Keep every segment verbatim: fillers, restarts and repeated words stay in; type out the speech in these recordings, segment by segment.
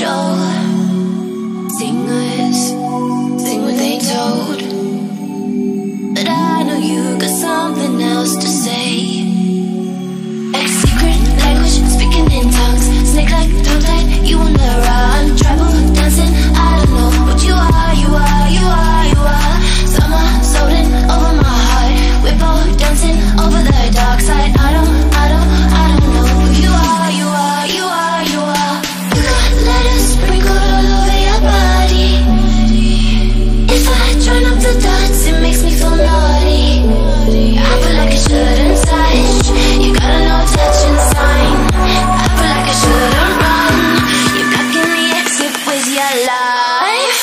show. Singers sing what they told, but I know you got something else to say. A secret language, speaking in tongues, snake like, tongue like, you on the run. Tribal dancing, I don't know what you are, you are, you are, you are. Summer soaring over my heart, we're both dancing over the dark side. I don't, I don't, I don't know what you are, you are, you are, you are. You got letters sprinkled all over your body. If I join up the dots, it makes me feel naughty. I feel like I shouldn't touch. You got a no touching sign. I feel like I shouldn't run. You're blocking the exit with your life.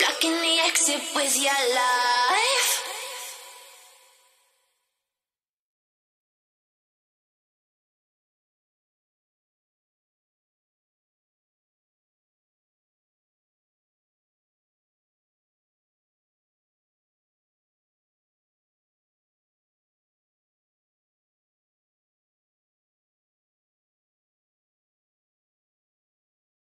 Blocking the exit with your life.